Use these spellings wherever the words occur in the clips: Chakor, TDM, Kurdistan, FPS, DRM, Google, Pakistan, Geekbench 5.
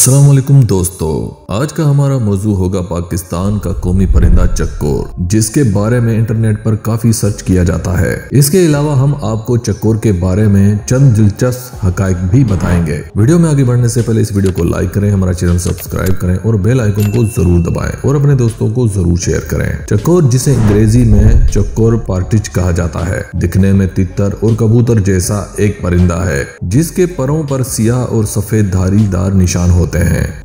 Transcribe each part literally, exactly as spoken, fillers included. अस्सलाम वालेकुम दोस्तों, आज का हमारा मौजू होगा पाकिस्तान का कौमी परिंदा चकोर, जिसके बारे में इंटरनेट पर काफी सर्च किया जाता है। इसके अलावा हम आपको चकोर के बारे में चंद दिलचस्प हकाइक भी बताएंगे। वीडियो में आगे बढ़ने से पहले इस वीडियो को लाइक करें, हमारा चैनल सब्सक्राइब करें और बेल आइकन को जरूर दबाएं और अपने दोस्तों को जरूर शेयर करें। चकोर, जिसे अंग्रेजी में चकोर पार्टिज कहा जाता है, दिखने में तितर और कबूतर जैसा एक परिंदा है, जिसके परों पर सियाह और सफेद धारीदार निशान होते हैं।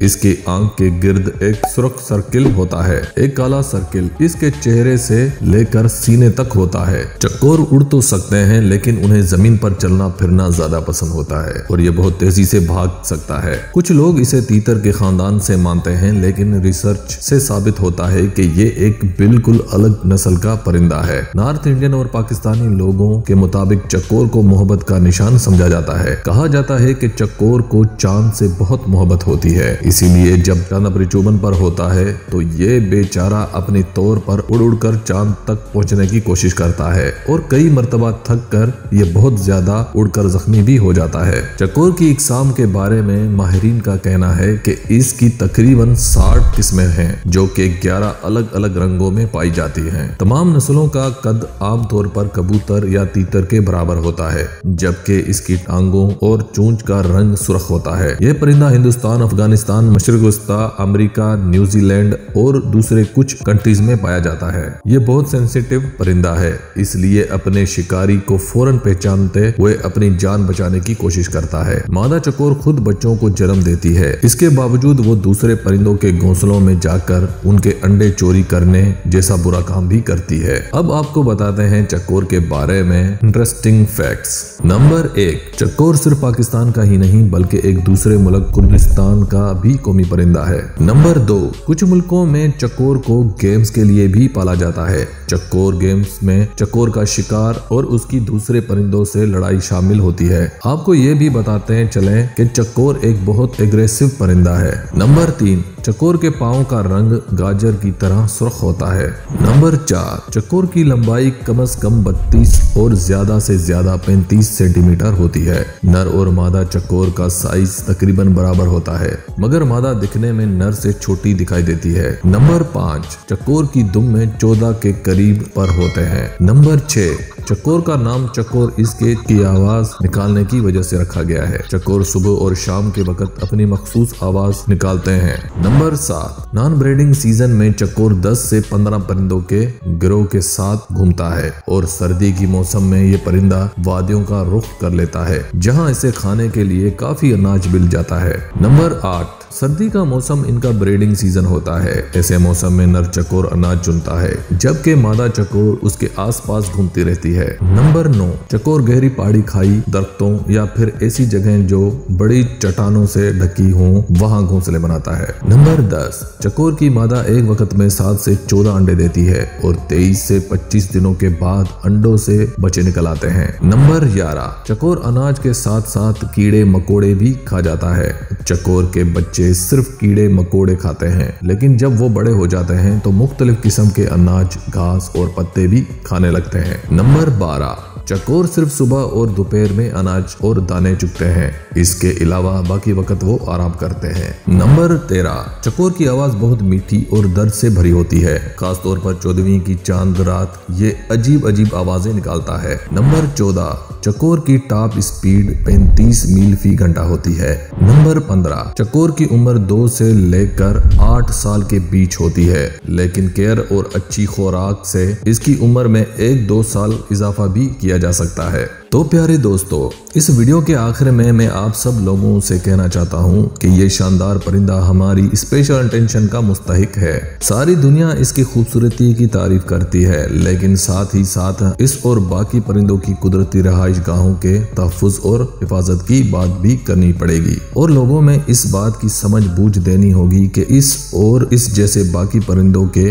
इसकी आंख के गिर्द एक सुर्ख सर्किल होता है, एक काला सर्किल इसके चेहरे से लेकर सीने तक होता है। चकोर उड़ तो सकते हैं, लेकिन उन्हें जमीन पर चलना फिरना ज्यादा पसंद होता है और ये बहुत तेजी से भाग सकता है। कुछ लोग इसे तीतर के खानदान से मानते हैं, लेकिन रिसर्च से साबित होता है कि ये एक बिल्कुल अलग नस्ल का परिंदा है। नॉर्थ इंडियन और पाकिस्तानी लोगों के मुताबिक चकोर को मोहब्बत का निशान समझा जाता है। कहा जाता है कि चकोर को चांद से बहुत मोहब्बत होती है, इसीलिए जब चांद अपने चुम्बन पर होता है तो ये बेचारा अपने तौर पर उड़ उड़ कर चांद तक पहुंचने की कोशिश करता है और कई मर्तबा थक कर ये बहुत ज्यादा उड़कर जख्मी भी हो जाता है। चकोर की इकसाम के बारे में माहिरीन का कहना है कि इसकी तकरीबन साठ किस्में हैं, जो कि ग्यारह अलग अलग रंगों में पाई जाती हैं। तमाम नस्लों का कद आमतौर पर कबूतर या तीतर के बराबर होता है, जबकि इसकी टांगों और चोंच का रंग सुर्ख होता है। यह परिंदा हिंदुस्तान, अफगानिस्तान, मशरक़-ए-वस्ता, अमेरिका, न्यूजीलैंड और दूसरे कुछ कंट्रीज में पाया जाता है। ये बहुत सेंसिटिव परिंदा है, इसलिए अपने शिकारी को फौरन पहचानते हुए अपनी जान बचाने की कोशिश करता है। मादा चकोर खुद बच्चों को जन्म देती है, इसके बावजूद वो दूसरे परिंदों के घोंसलों में जाकर उनके अंडे चोरी करने जैसा बुरा काम भी करती है। अब आपको बताते हैं चकोर के बारे में इंटरेस्टिंग फैक्ट्स। नंबर एक, चकोर सिर्फ पाकिस्तान का ही नहीं बल्कि एक दूसरे मुल्क कुर्दिस्तान का भी कौमी परिंदा है। नंबर दो, कुछ मुल्कों में चकोर को गेम्स के लिए भी पाला जाता है। चकोर गेम्स में चकोर का शिकार और उसकी दूसरे परिंदों से लड़ाई शामिल होती है। आपको ये भी बताते हैं चलें कि चकोर एक बहुत एग्रेसिव परिंदा है। नंबर तीन, चकोर के पाँव का रंग गाजर की तरह सुर्ख होता है। नंबर चार, चकोर की लंबाई कम अज कम बत्तीस और ज्यादा से ज्यादा पैंतीस सेंटीमीटर होती है। नर और मादा चकोर का साइज तकरीबन बराबर होता है है, मगर मादा दिखने में नर से छोटी दिखाई देती है। नंबर पाँच, चकोर की दुम में चौदह के करीब पर होते हैं। नंबर छह, चकोर का नाम चकोर इसके की आवाज निकालने की वजह से रखा गया है। चकोर सुबह और शाम के वक्त अपनी मखसूस आवाज निकालते हैं। नंबर सात, नॉन ब्रीडिंग सीजन में चकोर दस से पंद्रह परिंदों के गिरोह के साथ घूमता है और सर्दी की मौसम में ये परिंदा वादियों का रुख कर लेता है, जहां इसे खाने के लिए काफी अनाज मिल जाता है। नंबर आठ, सर्दी का मौसम इनका ब्रीडिंग सीजन होता है। ऐसे मौसम में नर चकोर अनाज चुनता है, जबकि मादा चकोर उसके आसपास घूमती रहती है। नंबर नौ, चकोर गहरी पहाड़ी खाई, दरख्तों या फिर ऐसी जगहें जो बड़ी चट्टानों से ढकी हों वहां घोंसले बनाता है। नंबर दस, चकोर की मादा एक वक्त में सात से चौदह अंडे देती है और तेईस से पच्चीस दिनों के बाद अंडों से बच्चे निकल आते हैं। नंबर ग्यारह, चकोर अनाज के साथ साथ कीड़े मकोड़े भी खा जाता है। चकोर के बच्चे सिर्फ कीड़े मकोड़े खाते हैं, लेकिन जब वो बड़े हो जाते हैं तो मुख्तलिफ किस्म के अनाज, घास और पत्ते भी खाने लगते हैं। नंबर बारह, चकोर सिर्फ सुबह और दोपहर में अनाज और दाने चुगते हैं, इसके अलावा बाकी वक्त वो आराम करते हैं। नंबर तेरह, चकोर की आवाज बहुत मीठी और दर्द से भरी होती है, खासतौर पर चौदहवीं की चांद रात ये अजीब अजीब आवाजें निकालता है। नंबर चौदह, चकोर की टॉप स्पीड पैंतीस मील फी घंटा होती है। नंबर पंद्रह, चकोर की उम्र दो से लेकर आठ साल के बीच होती है, लेकिन केयर और अच्छी खुराक से इसकी उम्र में एक दो साल इजाफा भी किया जा सकता है। तो प्यारे दोस्तों, इस वीडियो के आखिर में मैं आप सब लोगों से कहना चाहता हूं कि ये शानदार परिंदा हमारी स्पेशल अटेंशन का मुस्तहिक है। सारी दुनिया इसकी खूबसूरती की तारीफ करती है, लेकिन साथ ही साथ इस और बाकी परिंदों की कुदरती रहाइश गाहों के तहफ़्फ़ुज़ और हिफाजत की बात भी करनी पड़ेगी और लोगों में इस बात की समझ बूझ देनी होगी कि इस और इस जैसे बाकी परिंदों के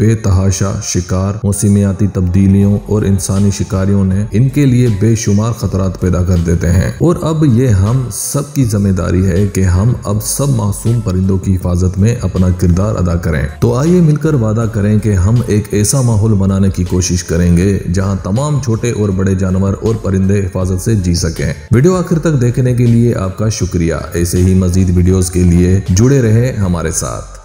बेतहाशा शिकार, मौसमियाती तब्दीलियों और इंसानी शिकारियों ने इनके लिए बेशुमार बेशुमार खतरात पैदा कर देते हैं। और अब ये हम सब की जिम्मेदारी है कि हम अब सब मासूम परिंदों की हिफाजत में अपना किरदार अदा करें। तो आइए मिलकर वादा करें कि हम एक ऐसा माहौल बनाने की कोशिश करेंगे जहां तमाम छोटे और बड़े जानवर और परिंदे हिफाजत से जी सकें। वीडियो आखिर तक देखने के लिए आपका शुक्रिया। ऐसे ही मजीद वीडियोस के लिए जुड़े रहे हमारे साथ।